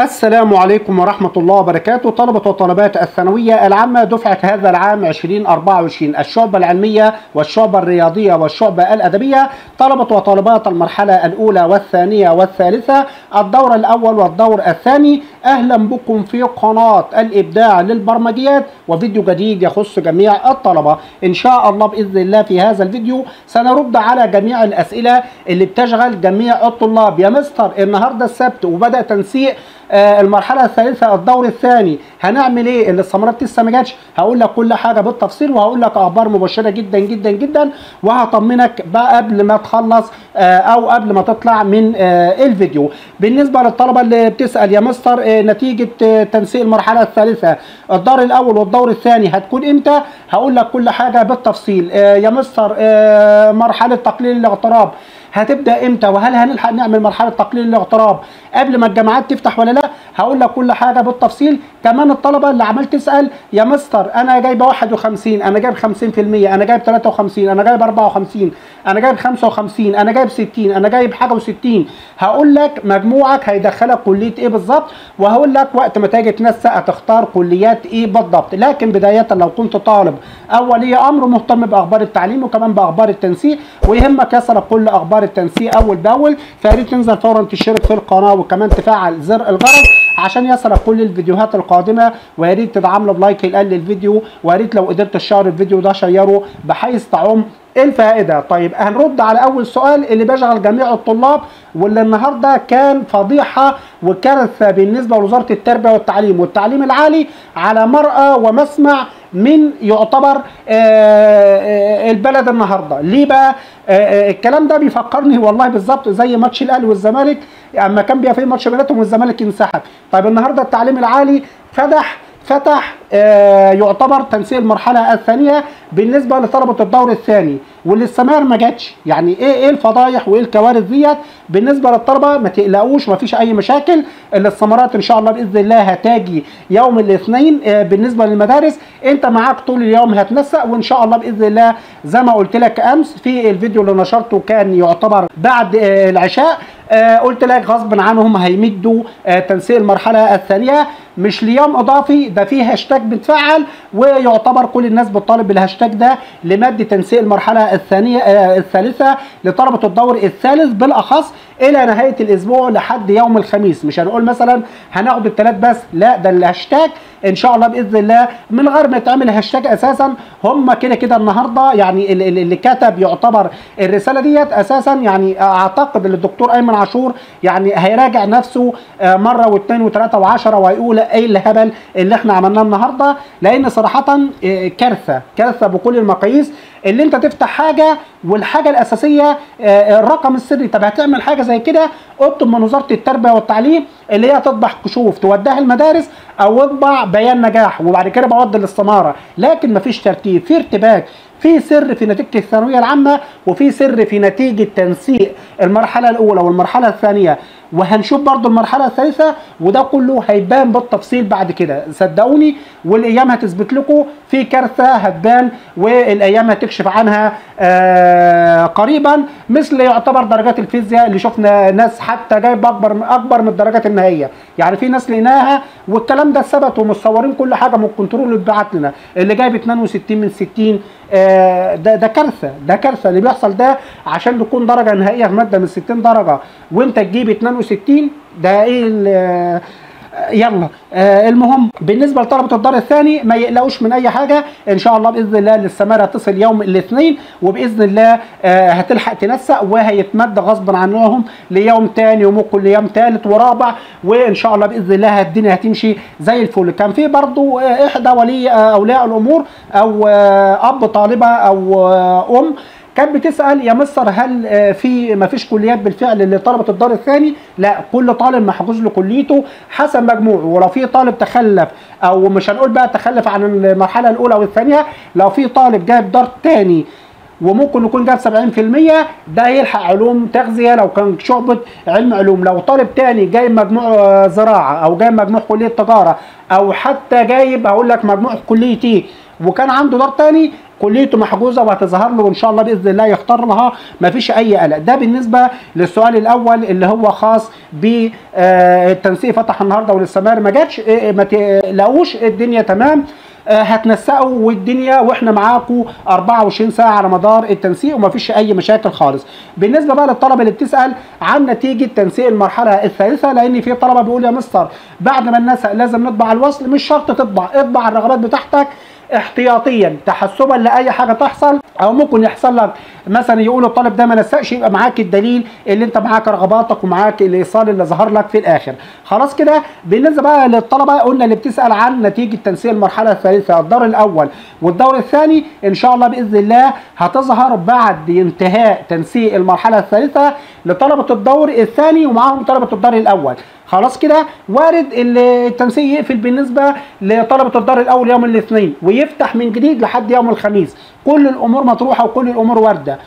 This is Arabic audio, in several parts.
السلام عليكم ورحمة الله وبركاته. طلبة وطالبات الثانوية العامة دفعة هذا العام 2024، الشعبة العلمية والشعبة الرياضية والشعبة الأدبية، طلبة وطالبات المرحلة الأولى والثانية والثالثة، الدور الأول والدور الثاني. أهلا بكم في قناة الإبداع للبرمجيات وفيديو جديد يخص جميع الطلبة. إن شاء الله بإذن الله في هذا الفيديو سنرد على جميع الأسئلة اللي بتشغل جميع الطلاب. يا مستر النهاردة السبت وبدأ تنسيق المرحله الثالثه الدور الثاني، هنعمل ايه؟ اللي استمرت لسه ما جاتش هقول لك كل حاجه بالتفصيل، وهقول لك اخبار مبشره جدا جدا جدا، وهطمنك بقى قبل ما تخلص او قبل ما تطلع من الفيديو. بالنسبه للطلبه اللي بتسال يا مستر نتيجه تنسيق المرحله الثالثه الدور الاول والدور الثاني هتكون امتى؟ هقول لك كل حاجه بالتفصيل. يا مستر مرحله تقليل الاغتراب هتبدا امتى؟ وهل هنلحق نعمل مرحله تقليل الاغتراب قبل ما الجامعات تفتح ولا لا؟ هقول لك كل حاجه بالتفصيل. كمان الطلبه اللي عمال تسال يا مستر انا جايبه 51، انا جايب 50%، انا جايب 53، انا جايب 54، انا جايب 55، انا جايب 60، انا جايب حاجه و60. هقول لك مجموعك هيدخلك كليه ايه بالظبط، وهقول لك وقت ما تيجي تنسق هتختار كليات ايه بالظبط. لكن بدايه لو كنت طالب اولي امر مهتم باخبار التعليم وكمان باخبار التنسيق ويهمك يصلك كل اخبار التنسيق اول باول، فيا ريت تنزل فورا تشترك في القناه وكمان تفعل زر الجرس عشان يصلك كل الفيديوهات القادمه، ويا ريت تدعمنا بلايك يقل الفيديو، ويا ريت لو قدرت تشير الفيديو ده شيره بحيث تعم الفائده. طيب هنرد على اول سؤال اللي بيشغل جميع الطلاب واللي النهارده كان فضيحه وكارثه بالنسبه لوزاره التربيه والتعليم والتعليم العالي على مرأى ومسمع من يعتبر البلد النهارده. ليه بقى؟ الكلام ده بيفكرني والله بالظبط زي ماتش الاهلي والزمالك اما كان بيبقى فيه ماتش بيناتهم والزمالك انسحب. طيب النهارده التعليم العالي فتح يعتبر تنسيق المرحله الثانيه بالنسبه لطلبه الدور الثاني، والاستمرار ما جاتش. يعني ايه الفضايح وايه الكوارث ديت بالنسبه للطلبه؟ ما تقلقوش مفيش اي مشاكل، الاستمارات ان شاء الله باذن الله هتاجي يوم الاثنين. بالنسبه للمدارس انت معاك طول اليوم هتنسق، وان شاء الله باذن الله زي ما قلت لك امس في الفيديو اللي نشرته كان يعتبر بعد العشاء، قلت لك غصب عنهم هيمدوا تنسيق المرحله الثانيه مش ليوم اضافي، ده فيه هاشتاج بتفعل ويعتبر كل الناس بتطالب بالهاشتاج ده لمد تنسيق المرحله الثانيه الثالثه لطلبه الدور الثالث بالاخص الى نهايه الاسبوع لحد يوم الخميس. مش هنقول مثلا هناخد الثلاث بس، لا ده الهاشتاج ان شاء الله باذن الله من غير ما يتعمل هاشتاج اساسا. هم كده كده النهارده يعني اللي كتب يعتبر الرساله ديت اساسا، يعني اعتقد ان الدكتور ايمن عاشور يعني هيراجع نفسه مره واثنين وثلاثه وعشره وهيقول ايه الهبل اللي احنا عملناه النهارده، لان صراحه كارثه كارثه بكل المقاييس. اللي انت تفتح حاجه والحاجه الاساسيه الرقم السري، طب هتعمل حاجه زي كده اطلب من وزاره التربيه والتعليم اللي هي تطبع كشوف توديها المدارس او اطبع بيان نجاح وبعد كده بودي الاستماره، لكن مفيش ترتيب، في ارتباك، في سر في نتيجه الثانويه العامه وفي سر في نتيجه تنسيق المرحله الاولى والمرحله الثانيه، وهنشوف برضو المرحله الثالثه، وده كله هيبان بالتفصيل بعد كده صدقوني، والايام هتثبت لكم. في كارثه هتبان والايام هتكشف عنها قريبا، مثل يعتبر درجات الفيزياء اللي شفنا ناس حتى جايب اكبر من الدرجات النهائيه، يعني في ناس لقيناها والكلام ده ثبت ومصورين كل حاجه من الكنترول اللي اتبعت لنا، اللي جايب 62 من 60 ده كارثه، ده كارثه اللي بيحصل ده. عشان تكون درجه نهائيه في ماده من 60 درجه وانت تجيب 62 ده ايه؟ يلا المهم بالنسبه لطلبه الدار الثاني ما يقلقوش من اي حاجه، ان شاء الله باذن الله الاستماره هتصل يوم الاثنين وباذن الله هتلحق تنسق وهيتمد غصبا عنهم ليوم ثاني وممكن ليوم ثالث ورابع، وان شاء الله باذن الله الدنيا هتمشي زي الفل. كان في برضو احدى اولياء الامور او اب طالبه او ام كانت بتسال يا مستر هل مفيش كليات بالفعل لطلبه الدار الثاني؟ لا، كل طالب محجوز له كليته حسب مجموعه، ولو في طالب تخلف او مش هنقول بقى تخلف عن المرحله الاولى والثانيه، لو في طالب جايب دار ثاني وممكن يكون جاب 70% ده يلحق علوم تغذيه لو كان شعبه علم علوم، لو طالب تاني جايب مجموع زراعه او جايب مجموع كليه تجاره او حتى جايب هقول لك مجموع كليه ايه وكان عنده دار تاني كليته محجوزه وهتظهر له وان شاء الله باذن الله يختار لها، مفيش اي قلق. ده بالنسبه للسؤال الاول اللي هو خاص بالتنسيق، فتح النهارده والاستمرار ما جاتش، ما تلاقوش الدنيا تمام، هتنسقوا والدنيا واحنا معاكم 24 ساعه على مدار التنسيق ومفيش اي مشاكل خالص. بالنسبه بقى للطلبه اللي بتسال عن نتيجه تنسيق المرحله الثالثه، لان في طلبه بيقول يا مستر بعد ما ننسق لازم نطبع الوصل، مش شرط تطبع، اطبع الرغبات بتاعتك احتياطيا تحسبا لاي حاجه تحصل، او ممكن يحصل لك مثلا يقولوا الطالب ده ما نسقش، يبقى معاك الدليل اللي انت معاك رغباتك ومعاك الايصال اللي ظهر لك في الاخر. خلاص كده بالنسبه بقى للطلبه قلنا اللي بتسال عن نتيجه تنسيق المرحله الثالثه الدور الاول والدور الثاني، ان شاء الله باذن الله هتظهر بعد انتهاء تنسيق المرحله الثالثه لطلبه الدور الثاني ومعاهم طلبه الدور الاول. خلاص كده وارد التنسيق يقفل بالنسبه لطلبه الدار الاول يوم الاثنين ويفتح من جديد لحد يوم الخميس، كل الامور مطروحه وكل الامور وارده.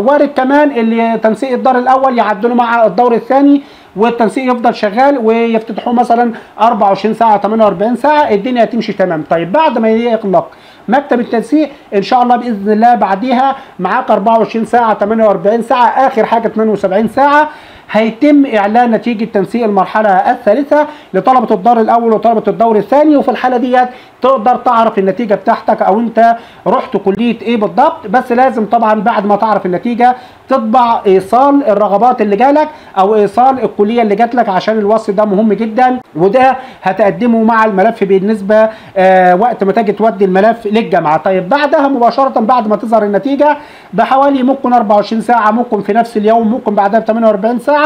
وارد كمان اللي تنسيق الدار الاول يعدلوا مع الدور الثاني والتنسيق يفضل شغال ويفتتحوه مثلا 24 ساعه 48 ساعه، الدنيا هتمشي تمام. طيب بعد ما يغلق مكتب التنسيق ان شاء الله باذن الله بعديها معاك 24 ساعه 48 ساعه اخر حاجه 72 ساعه هيتم اعلان نتيجه تنسيق المرحله الثالثه لطلبه الدور الاول وطلبه الدور الثاني، وفي الحاله ديت تقدر تعرف النتيجه بتاعتك او انت رحت كليه ايه بالضبط، بس لازم طبعا بعد ما تعرف النتيجه تطبع ايصال الرغبات اللي جالك او ايصال الكليه اللي جات لك، عشان الوصف ده مهم جدا، وده هتقدمه مع الملف بالنسبه وقت ما تيجي تودي الملف للجامعه. طيب بعدها مباشره بعد ما تظهر النتيجه بحوالي ممكن 24 ساعه، ممكن في نفس اليوم، ممكن بعدها ب 48 ساعه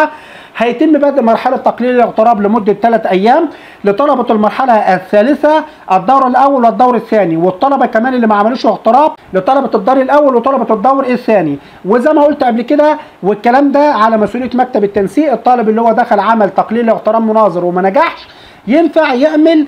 هيتم بدء مرحله تقليل الاغتراب لمده 3 ايام لطلبه المرحله الثالثه الدور الاول والدور الثاني، والطلبه كمان اللي ما عملوش اغتراب لطلبه الدور الاول وطلبه الدور الثاني. وزي ما قلت قبل كده والكلام ده على مسؤوليه مكتب التنسيق، الطالب اللي هو دخل عمل تقليل اغتراب مناظر وما نجحش ينفع يعمل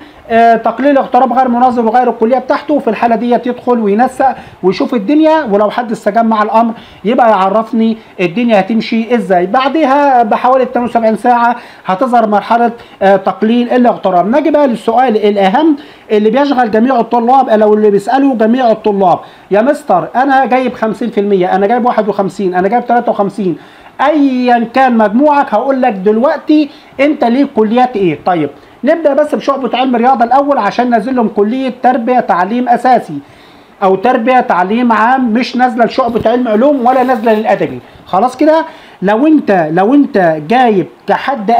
تقليل اغتراب غير مناظر وغير الكليه بتاعته، وفي الحاله ديت يدخل وينسق ويشوف الدنيا، ولو حد استجاب مع الامر يبقى يعرفني الدنيا هتمشي ازاي. بعدها بحوالي 72 ساعه هتظهر مرحله تقليل الاغتراب. نجي بقى للسؤال الاهم اللي بيشغل جميع الطلاب او اللي بيساله جميع الطلاب، يا مستر انا جايب 50%، انا جايب 51، انا جايب 53، ايا كان مجموعك هقول لك دلوقتي انت ليه كليات ايه. طيب نبدأ بس بشعبة علم الرياضة الأول عشان نازل لهم كلية تربية تعليم أساسي أو تربية تعليم عام، مش نازلة لشعبة علم علوم ولا نازلة للأدبي. خلاص كده لو أنت جايب كحد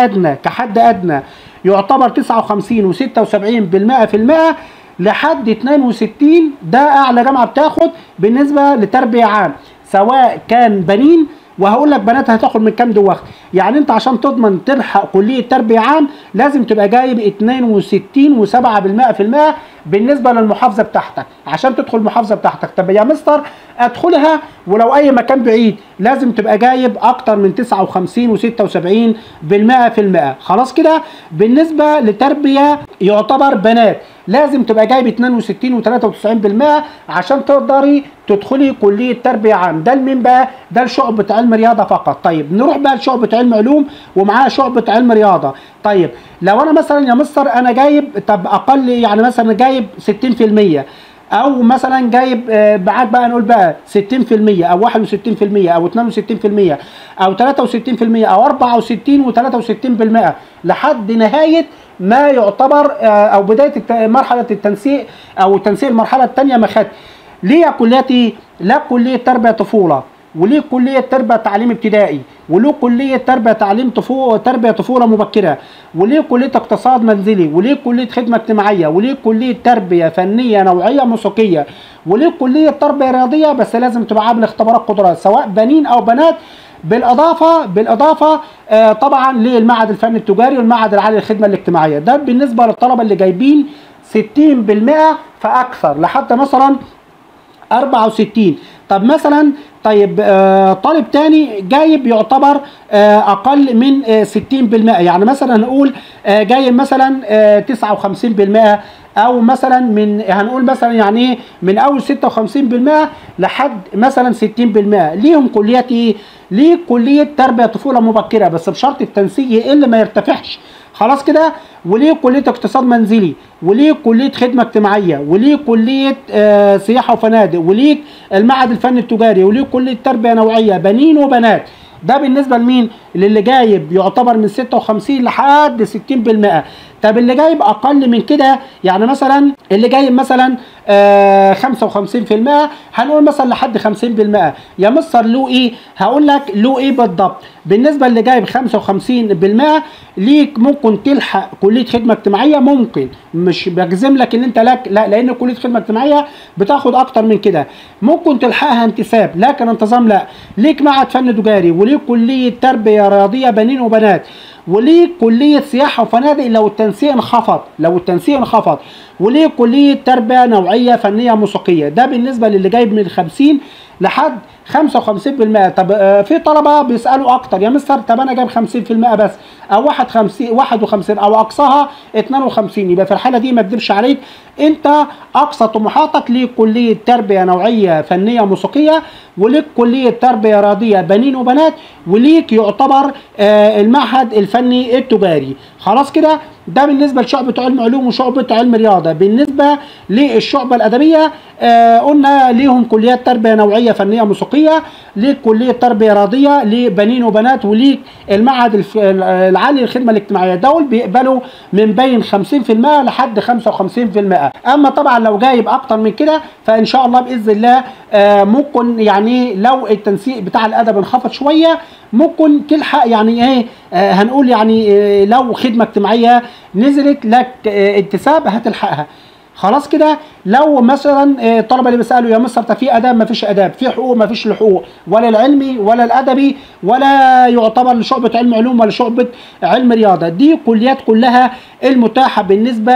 أدنى يعتبر 59 و76 بالمئة لحد 62، ده أعلى جامعة بتاخد بالنسبة لتربية عام، سواء كان بنين وهقول لك بنات هتاخد من كام دلوقتي. يعني انت عشان تضمن تلحق كليه تربيه عام لازم تبقى جايب 62 و7% بالنسبه للمحافظه بتاعتك عشان تدخل المحافظه بتاعتك. طب يا مستر ادخلها ولو اي مكان بعيد، لازم تبقى جايب اكتر من 59 و76%. خلاص كده بالنسبه لتربيه يعتبر بنات لازم تبقى جايب 62 و93% عشان تقدري تدخلي كليه تربيه عام. ده لمين بقى؟ ده لشعبه علم رياضه فقط. طيب نروح بقى لشعبه علم علوم ومعاها شعبه علم رياضه. طيب لو انا مثلا يا مستر انا جايب، طب اقل يعني مثلا جايب 60% او مثلا جايب بعد بقى نقول بقى 60% او 61% او 62% او 63% او 64 و63% لحد نهايه ما يعتبر او بدايه مرحله التنسيق او تنسيق المرحله الثانيه ما خدت. ليه كليتي لا كليه تربيه طفوله وليه كليه تربيه تعليم ابتدائي وليه كليه تربيه تعليم تربيه طفوله مبكره وليه كليه اقتصاد منزلي وليه كليه خدمه اجتماعيه وليه كليه تربيه فنيه نوعيه موسيقيه وليه كليه تربيه رياضيه؟ بس لازم تبقى عامل اختبارات قدرات سواء بنين او بنات، بالاضافه طبعا للمعهد الفني التجاري والمعهد العالي للخدمه الاجتماعيه. ده بالنسبه للطلبه اللي جايبين 60% فاكثر لحد مثلا 64. طب مثلا طيب طالب تاني جايب يعتبر اقل من 60%، يعني مثلا هنقول جايب مثلا 59% او مثلا من هنقول مثلا يعني من اول 56% لحد مثلا 60%. ليهم كليات ايه؟ ليه كليه تربيه طفوله مبكره بس بشرط التنسيق يقل ما يرتفعش خلاص كده. وليه كليه اقتصاد منزلي، وليه كليه خدمه اجتماعيه، وليه كليه سياحه وفنادق، وليه المعهد الفني التجاري، وليه كليه تربيه نوعيه، بنين وبنات. ده بالنسبه لمين؟ للي جايب يعتبر من 56 لحد 60%. طب اللي جايب اقل من كده، يعني مثلا اللي جايب مثلا 55%، هنقول مثلا لحد 50%. يا مستر له ايه؟ هقول لك له ايه بالضبط. بالنسبه اللي جايب 55% ليك ممكن تلحق كليه خدمه اجتماعيه، ممكن، مش بجزم لك ان انت لك، لا، لان كليه خدمه اجتماعيه بتاخد اكتر من كده، ممكن تلحقها انتساب، لكن انتظام لا. ليك معهد فن تجاري، وليك كليه تربيه رياضيه بنين وبنات، وليه كليه سياحه وفنادق لو التنسيق انخفض، وليه كليه تربيه نوعيه فنيه موسيقيه. ده بالنسبه للي جايب من 50 لحد 55%. طب في طلبه بيسالوا اكتر، يا مستر طب انا جايب 50% بس، او 51 او اقصاها 52. يبقى في الحاله دي ما اكدبش عليك، انت اقصى طموحاتك ليك كليه تربيه نوعيه فنيه موسيقيه، وليك كليه تربيه رياضيه بنين وبنات، وليك يعتبر المعهد الفني التجاري. خلاص كده. ده بالنسبه لشعبه علم علوم وشعبه علم رياضه. بالنسبه للشعبه الادبيه قلنا ليهم كليات تربيه نوعيه فنيه موسيقيه، ليك كليه تربيه رياضيه لبنين وبنات، وليك المعهد العالي للخدمه الاجتماعيه. دول بيقبلوا من بين 50% لحد 55%. اما طبعا لو جايب اكتر من كده فان شاء الله باذن الله ممكن، يعني لو التنسيق بتاع الادب انخفض شويه ممكن تلحق، يعني ايه هنقول، يعني لو خدمه اجتماعيه نزلت لك انتساب هتلحقها. خلاص كده. لو مثلا الطلبه اللي بيسالوا يا مستر طب في اداب ما فيش اداب، في حقوق ما فيش حقوق، ولا العلمي ولا الادبي ولا يعتبر لشعبه علم علوم ولا شعبه علم رياضه، دي كليات كلها المتاحه بالنسبه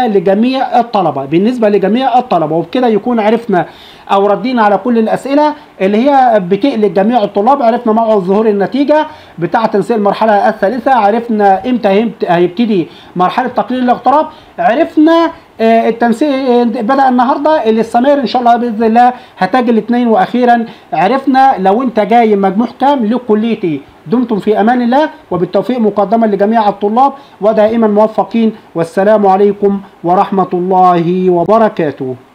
لجميع الطلبه، وبكده يكون عرفنا او ردينا على كل الاسئله اللي هي بتقلق جميع الطلاب. عرفنا موعد ظهور النتيجه بتاع تنسيق المرحله الثالثه، عرفنا امتى هيبتدي مرحله تقليل الاغتراب، عرفنا التنسيق بدأ النهارده، الاستمرار ان شاء الله باذن الله هتاجي الاثنين، واخيرا عرفنا لو انت جاي مجموع كام لكليه ايه. دمتم في امان الله، وبالتوفيق مقدما لجميع الطلاب، ودائما موفقين، والسلام عليكم ورحمه الله وبركاته.